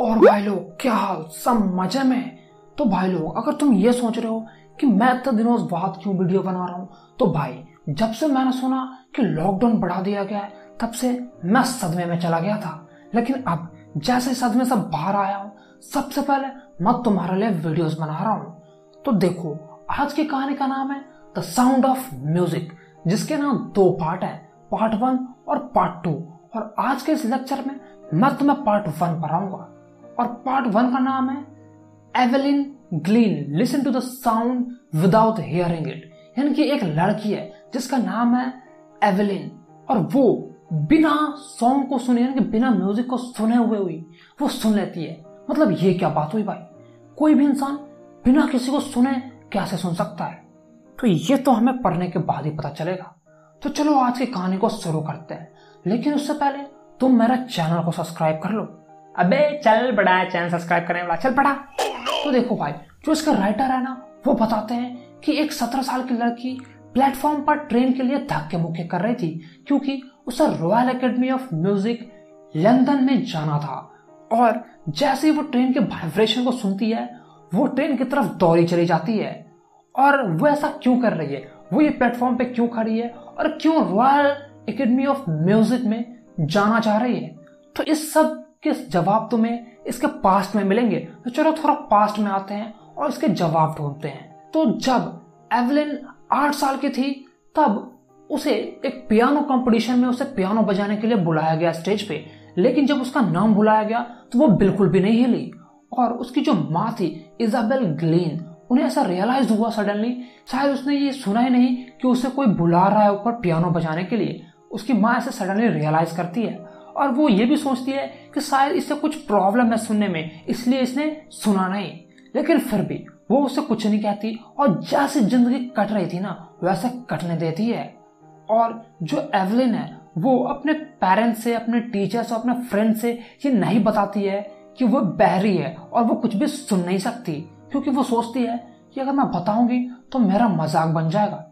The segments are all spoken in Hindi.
और भाई लोग क्या हाल, सब मजे में? तो भाई लोग अगर तुम ये सोच रहे हो कि मैं इतने दिनों बाद क्यों वीडियो बना रहा हूँ, तो भाई जब से मैंने सुना कि लॉकडाउन बढ़ा दिया गया है तब से मैं सदमे में चला गया था, लेकिन अब जैसे सदमे से बाहर आया हूँ सबसे पहले मैं तुम्हारे लिए वीडियोस बना रहा हूँ। तो देखो, आज की कहानी का नाम है द साउंड ऑफ म्यूजिक, जिसके नाम 2 पार्ट है, पार्ट 1 और पार्ट 2। और आज के इस लेक्चर में मैं तुम्हें पार्ट 1 पढ़ाऊंगा और पार्ट 1 का नाम है Evelyn Glennie listen to the sound without hearing it. यानी कि एक लड़की है जिसका नाम है एवेलिन और वो बिना सॉन्ग को सुने, यानी कि बिना म्यूजिक को सुने हुए हुई वो सुन लेती है। मतलब ये क्या बात हुई भाई, कोई भी इंसान बिना किसी को सुने कैसे सुन सकता है? तो ये तो हमें पढ़ने के बाद ही पता चलेगा। तो चलो आज की कहानी को शुरू करते हैं, लेकिन उससे पहले तुम मेरा चैनल को सब्सक्राइब कर लो। अबे चल बड़ा, चैनल सब्सक्राइब करने वाला चल बड़ा। तो देखो भाई, जो इसका राइटर है ना, वो बताते हैं कि एक 17 साल की लड़की प्लेटफॉर्म पर ट्रेन के लिए धक्के मुक्के कर रही थी, क्योंकि उसे Royal Academy of Music London में जाना था। और जैसे ही वो ट्रेन के वाइब्रेशन को सुनती है, वो ट्रेन की तरफ दौड़ी चली जाती है। और वो ऐसा क्यों कर रही है, वो ये प्लेटफॉर्म पे क्यों खड़ी है और क्यों रॉयल एकेडमी ऑफ म्यूजिक में जाना चाह रही है? तो इस सब के जवाब तुम्हें इसके पास्ट में मिलेंगे। तो चलो थोड़ा पास्ट में आते हैं और इसके जवाब ढूंढते हैं। तो जब एवेलिन 8 साल की थी तब उसे एक पियानो कंपटीशन में उसे पियानो बजाने के लिए बुलाया गया स्टेज पे, लेकिन जब उसका नाम बुलाया गया तो वो बिल्कुल भी नहीं हिली। और उसकी जो माँ थी इजाबेल ग्लेन, उन्हें ऐसा रियलाइज हुआ सडनली, शायद उसने ये सुना ही नहीं कि उसे कोई बुला रहा है ऊपर पियानो बजाने के लिए। उसकी माँ ऐसे सडनली रियलाइज करती है और वो ये भी सोचती है कि शायद इससे कुछ प्रॉब्लम है सुनने में, इसलिए इसने सुना नहीं। लेकिन फिर भी वो उसे कुछ नहीं कहती और जैसे जिंदगी कट रही थी ना, वैसे कटने देती है। और जो एवेलिन है वो अपने पेरेंट्स से, अपने टीचर्स और अपने फ्रेंड से ये नहीं बताती है कि वो बहरी है और वो कुछ भी सुन नहीं सकती, क्योंकि वो सोचती है कि अगर मैं बताऊंगी तो मेरा मजाक बन जाएगा।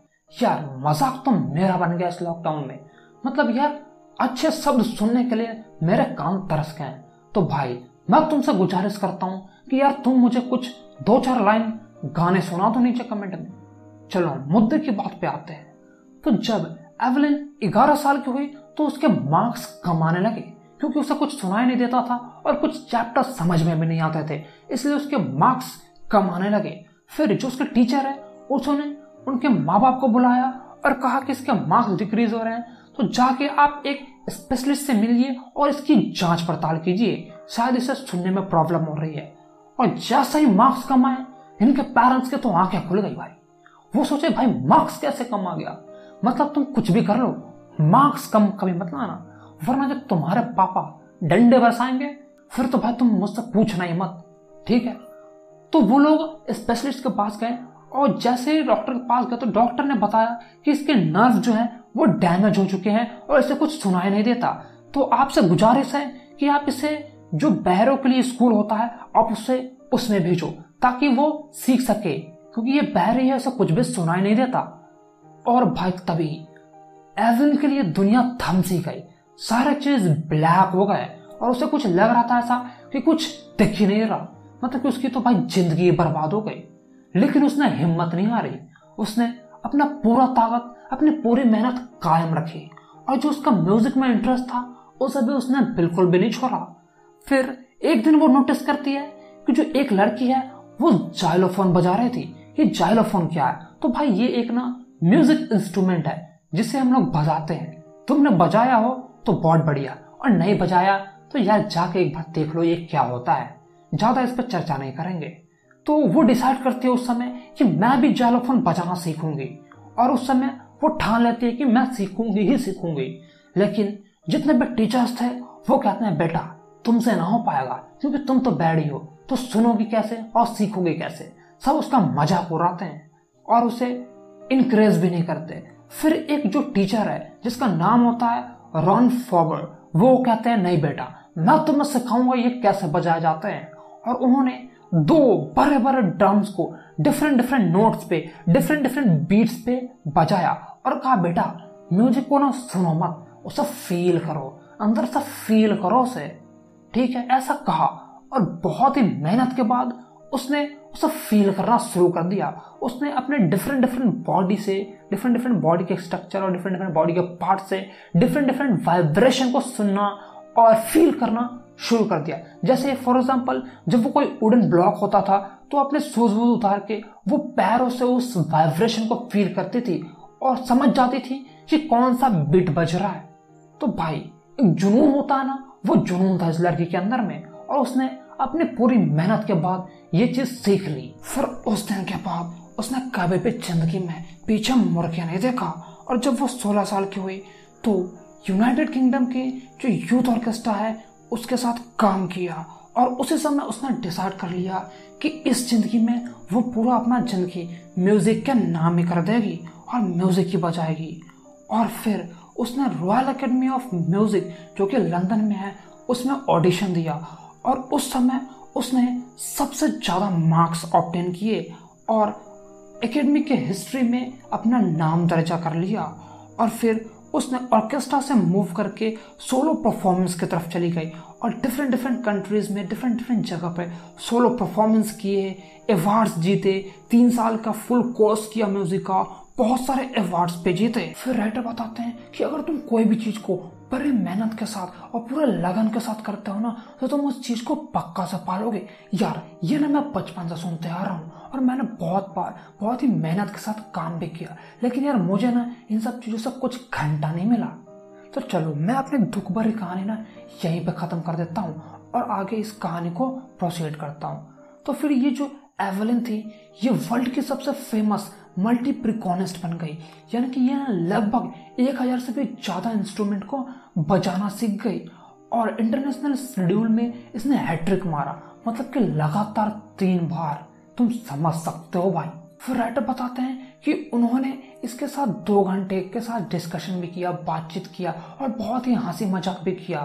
यार मजाक तो मेरा बन गया इस लॉकडाउन में। मतलब यार अच्छे शब्द सुनने के लिए मेरे कान तरस गए हैं। तो भाई मैं तुमसे गुजारिश करता हूँ कि यार तुम मुझे कुछ 2-4 लाइन गाने सुना दो नीचे कमेंट में। चलो मुद्दे की बात पे आते हैं। तो जब एवेलिन 11 साल की हुई तो उसके मार्क्स कम आने लगे, क्योंकि उसे कुछ सुनाई नहीं देता था और कुछ चैप्टर समझ में भी नहीं आते थे, इसलिए उसके मार्क्स कम आने लगे। फिर जो उसके टीचर है उसने उनके माँ बाप को बुलाया और कहा कि इसके मार्क्स डिक्रीज हो रहे हैं, तो जाके आप एक स्पेशलिस्ट से मिलिए और इसकी जांच पड़ताल कीजिए, शायद इसे सुनने में प्रॉब्लम हो रही है। और जैसा ही मार्क्स कम आए, इनके पेरेंट्स के तो आंखें खुल गई भाई। वो सोचे भाई मार्क्स कैसे कम आ गया, मतलब तुम कुछ भी कर लो मार्क्स कम कभी मत लाना, वरना जब तुम्हारे पापा डंडे बरसाएंगे फिर तो भाई तुम मुझसे पूछना ही मत, ठीक है? तो वो लोग स्पेशलिस्ट के पास गए और जैसे ही डॉक्टर के पास गए तो डॉक्टर ने बताया कि इसके नर्व जो है वो डैमेज हो चुके हैं और इसे कुछ सुनाई नहीं देता। तो आपसे गुजारिश है कि आप इसे जो बहरों के लिए स्कूल होता है आप उसे उसमें भेजो ताकि वो सीख सके, क्योंकि ये बहरी है, इसे कुछ भी सुनाई नहीं देता। और भाई तभी एवेलिन के लिए दुनिया थम सी गई, सारे चीज ब्लैक हो गए और उसे कुछ लग रहा था ऐसा कि कुछ दिख ही नहीं रहा, मतलब कि उसकी तो भाई जिंदगी बर्बाद हो गई। लेकिन उसने हिम्मत नहीं हारी, उसने अपना पूरा ताकत, अपनी पूरी मेहनत कायम रखी और जो उसका म्यूजिक में इंटरेस्ट था उसे भी उसने बिल्कुल भी नहीं छोड़ा। फिर एक दिन वो नोटिस करती है कि जो एक लड़की है वो जाइलोफोन बजा रही थी। ये जाइलोफोन क्या है? तो भाई ये एक ना म्यूजिक इंस्ट्रूमेंट है जिसे हम लोग बजाते हैं। तुमने बजाया हो तो बहुत बढ़िया, और नहीं बजाया तो यार जाके एक बार देख लो ये क्या होता है, ज्यादा इस पर चर्चा नहीं करेंगे। तो वो डिसाइड करती है उस समय कि मैं भी जाइलोफोन बजाना सीखूंगी, और उस समय वो ठान लेती है कि मैं सीखूंगी ही सीखूंगी। लेकिन जितने भी टीचर्स थे वो कहते हैं बेटा तुमसे ना हो पाएगा, क्योंकि तुम तो बैडी हो, तो सुनोगी कैसे और सीखोगे कैसे? सब उसका मजाक उड़ाते हैं और उसे इनकरेज भी नहीं करते। फिर एक जो टीचर है जिसका नाम होता है रन फॉरवर्ड, वो कहते हैं नहीं बेटा मैं तुम्हें सिखाऊंगा ये कैसे बजाए जाते हैं। और उन्होंने 2 बड़े बड़े ड्रम्स को डिफरेंट डिफरेंट नोट्स पे, डिफरेंट डिफरेंट बीट्स पे बजाया और कहा बेटा म्यूजिक को ना सुनो मत, उसे फील करो, अंदर से फील करो उसे, ठीक है? ऐसा कहा। और बहुत ही मेहनत के बाद उसने उसे फील करना शुरू कर दिया। उसने अपने डिफरेंट बॉडी से, डिफरेंट बॉडी के स्ट्रक्चर और डिफरेंट बॉडी के पार्ट से डिफरेंट वाइब्रेशन को सुनना और फील करना शुरू कर दिया। जैसे फॉर एग्जांपल जब वो कोई वुडन ब्लॉक होता था तो अपने शूज वूज उतार के वो पैरों से उस वाइब्रेशन को फील करती थी और समझ जाती थी कि कौन सा बीट बज रहा है। तो भाई एक जुनून होता है ना, वो जुनून था इस लड़की के अंदर में और उसने अपने पूरी मेहनत के बाद ये चीज सीख ली। फिर उस दिन के बाद उसने कभी भी जिंदगी में पीछे मुड़ के नहीं देखा और जब वो 16 साल की हुई तो यूनाइटेड किंगडम के जो यूथ ऑर्केस्ट्रा है उसके साथ काम किया और उसी समय उसने डिसाइड कर लिया कि इस जिंदगी में वो पूरा अपना जिंदगी म्यूजिक के नाम ही कर देगी और म्यूजिक ही बजाएगी। और फिर उसने रॉयल एकेडमी ऑफ म्यूजिक जो कि लंदन में है उसमें ऑडिशन दिया और उस समय उसने सबसे ज़्यादा मार्क्स ऑब्टेन किए और एकेडमी के हिस्ट्री में अपना नाम दर्जा कर लिया। और फिर उसने ऑर्केस्ट्रा से मूव करके सोलो परफॉर्मेंस की तरफ चली गई और डिफरेंट कंट्रीज़ में डिफरेंट जगह पे सोलो परफॉर्मेंस किए, अवार्ड्स जीते, 3 साल का फुल कोर्स किया म्यूज़िक का, बहुत सारे अवार्ड्स पे जीते। फिर राइटर बताते हैं कि अगर तुम कोई भी चीज़ को बड़ी मेहनत के साथ और पूरे लगन के साथ करते हो ना तो तुम उस चीज़ को पक्का से पालोगे। यार ये ना मैं बचपन से सुनते आ रहा हूँ और मैंने बहुत बार बहुत ही मेहनत के साथ काम भी किया, लेकिन यार मुझे ना इन सब चीज़ों से कुछ घंटा नहीं मिला। तो चलो मैं अपनी दुख भरी कहानी ना यहीं पर ख़त्म कर देता हूँ और आगे इस कहानी को प्रोसीड करता हूँ। तो फिर ये जो एवलिन थी ये वर्ल्ड की सबसे फेमस मल्टीप्रिकॉनिस्ट बन गई, यानी कि यह लगभग 1000 से भी ज़्यादा इंस्ट्रूमेंट को बजाना सीख गई और इंटरनेशनल शेड्यूल में इसने हैट्रिक मारा, मतलब कि लगातार 3 बार। तुम समझ सकते हो भाई। फिर राइटर बताते हैं कि उन्होंने इसके साथ 2 घंटे के साथ डिस्कशन भी किया, बातचीत किया और बहुत ही हंसी मजाक भी किया।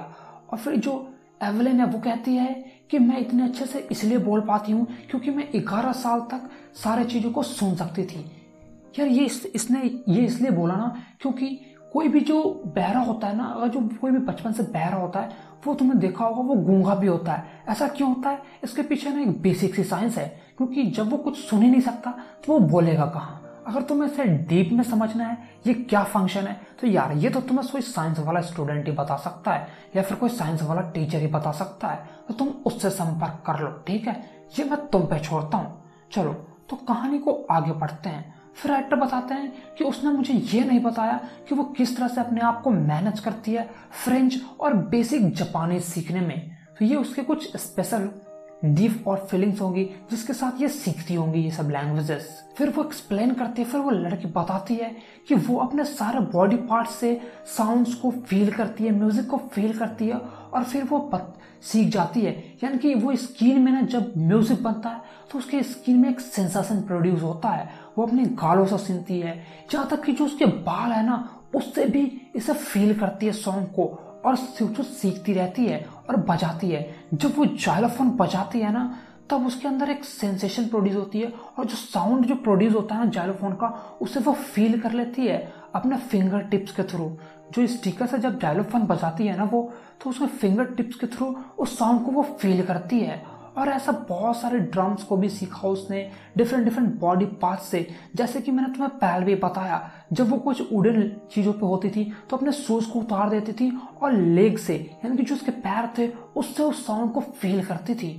और फिर जो एवलिन है वो कहती है कि मैं इतने अच्छे से इसलिए बोल पाती हूँ क्योंकि मैं 11 साल तक सारे चीज़ों को सुन सकती थी। यार ये इसने इसलिए बोला ना क्योंकि कोई भी जो बहरा होता है ना, अगर जो कोई भी बचपन से बहरा होता है वो तुमने देखा होगा वो गूंगा भी होता है। ऐसा क्यों होता है? इसके पीछे ना एक बेसिक सी साइंस है, क्योंकि जब वो कुछ सुन ही नहीं सकता तो वो बोलेगा कहाँ। अगर तुम्हें इसे डीप में समझना है ये क्या फंक्शन है तो यार ये तो तुम्हें कोई साइंस वाला स्टूडेंट ही बता सकता है या फिर कोई साइंस वाला टीचर ही बता सकता है, तो तुम उससे संपर्क कर लो, ठीक है? ये मैं तुम पे छोड़ता हूँ। चलो तो कहानी को आगे बढ़ते हैं। फिर एक्टर बताते हैं कि उसने मुझे ये नहीं बताया कि वो किस तरह से अपने आप को मैनेज करती है फ्रेंच और बेसिक जापानीज सीखने में। तो ये उसके कुछ स्पेशल डीप और फीलिंग्स होंगी जिसके साथ ये सीखती होंगी ये सब लैंग्वेजेस। फिर वो एक्सप्लेन करती है, फिर वो लड़की बताती है कि वो अपने सारे बॉडी पार्ट से साउंड्स को फील करती है, म्यूज़िक को फील करती है और फिर वो सीख जाती है। यानी कि वो स्किन में ना जब म्यूज़िक बनता है तो उसके स्किन में एक सेंसेशन प्रोड्यूस होता है, वो अपने गालों से सुनती है, जहाँ तक कि जो उसके बाल है ना उससे भी इसे फील करती है सॉन्ग को और सीखती रहती है और बजाती है। जब वो जाइलोफोन बजाती है ना तब उसके अंदर एक सेंसेशन प्रोड्यूस होती है और जो साउंड जो प्रोड्यूस होता है ना जाइलोफोन का उसे वो फील कर लेती है अपने फिंगर टिप्स के थ्रू। जो स्टीकर से जब जाइलोफोन बजाती है ना वो तो उसके फिंगर टिप्स के थ्रू उस साउंड को वो फील करती है। और ऐसा बहुत सारे ड्रम्स को भी सीखा उसने डिफरेंट बॉडी पार्ट्स से, जैसे कि मैंने तुम्हें पहले भी बताया जब वो कुछ उड़न चीज़ों पे होती थी तो अपने शूज़ को उतार देती थी और लेग से यानी कि जो उसके पैर थे उससे उस साउंड को फील करती थी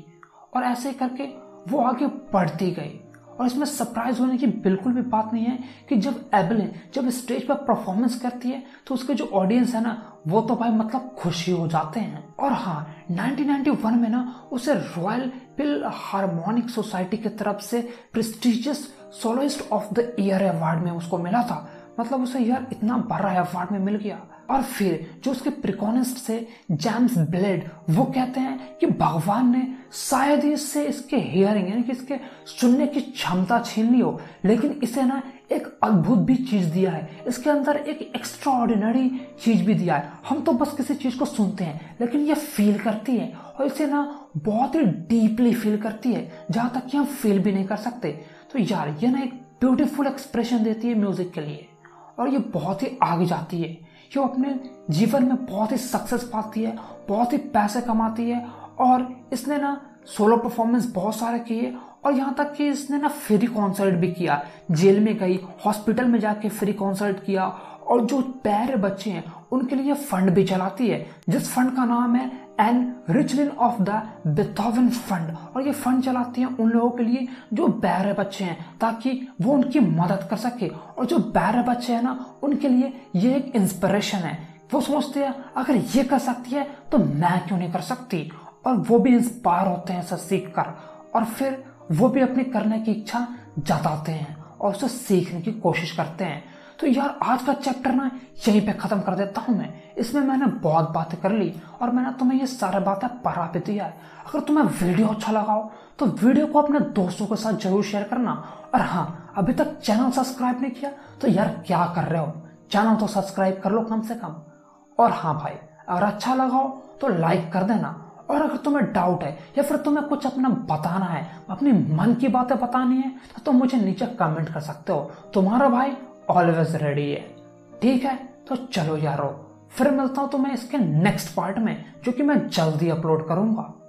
और ऐसे करके वो आगे बढ़ती गई। और इसमें सरप्राइज होने की बिल्कुल भी बात नहीं है कि जब एवलिन जब स्टेज पर परफॉर्मेंस करती है तो उसके जो ऑडियंस है ना वो तो भाई मतलब खुशी हो जाते हैं। और हाँ 1991 में ना उसे रॉयल फिलहार्मोनिक सोसाइटी की तरफ से prestigious soloist of the year award में उसको मिला था, मतलब उसे यार इतना बड़ा अवार्ड में मिल गया। और फिर जो उसके प्रिकॉनिस्ट से जेम्स ब्लेड वो कहते हैं कि भगवान ने शायद ही इससे इसके हियरिंग यानी कि इसके सुनने की क्षमता छीन ली हो, लेकिन इसे ना एक अद्भुत भी चीज़ दिया है, इसके अंदर एक एक्स्ट्रा ऑर्डिनरी चीज़ भी दिया है। हम तो बस किसी चीज़ को सुनते हैं लेकिन ये फील करती है और इसे ना बहुत ही डीपली फील करती है जहाँ तक कि हम फील भी नहीं कर सकते। तो यार ये ना एक ब्यूटीफुल एक्सप्रेशन देती है म्यूज़िक के लिए और ये बहुत ही आगे जाती है। वो अपने जीवन में बहुत ही सक्सेस पाती है, बहुत ही पैसे कमाती है और इसने ना सोलो परफॉर्मेंस बहुत सारे किए और यहाँ तक कि इसने ना फ्री कॉन्सर्ट भी किया, जेल में गई, हॉस्पिटल में जाके फ्री कॉन्सर्ट किया और जो प्यारे बच्चे हैं उनके लिए फंड भी चलाती है जिस फंड का नाम है एनरिचलिन ऑफ द बेथोवन फंड। और ये फंड चलाती हैं उन लोगों के लिए जो बेघर बच्चे हैं ताकि वो उनकी मदद कर सके। और जो बेघर बच्चे हैं ना उनके लिए ये एक इंस्पिरेशन है, वो सोचते हैं अगर ये कर सकती है तो मैं क्यों नहीं कर सकती, और वो भी इंस्पायर होते हैं इसे सीख कर और फिर वो भी अपनी करने की इच्छा जताते हैं और उसे सीखने की कोशिश करते हैं। तो यार आज का चैप्टर ना यहीं पे ख़त्म कर देता हूँ मैं, इसमें मैंने बहुत बातें कर ली और मैंने तुम्हें ये सारे बातें पढ़ा भी दिया है। अगर तुम्हें वीडियो अच्छा लगा हो तो वीडियो को अपने दोस्तों के साथ जरूर शेयर करना, और हाँ अभी तक चैनल सब्सक्राइब नहीं किया तो यार क्या कर रहे हो, चैनल तो सब्सक्राइब कर लो कम से कम। और हाँ भाई अगर अच्छा लगा हो तो लाइक कर देना, और अगर तुम्हें डाउट है या फिर तुम्हें कुछ अपना बताना है, अपने मन की बातें बतानी है तो तुम मुझे नीचे कमेंट कर सकते हो, तुम्हारा भाई ऑलवेज रेडी है। ठीक है तो चलो यारो, फिर मिलता हूँ तुम्हें इसके नेक्स्ट पार्ट में जो कि मैं जल्दी अपलोड करूँगा।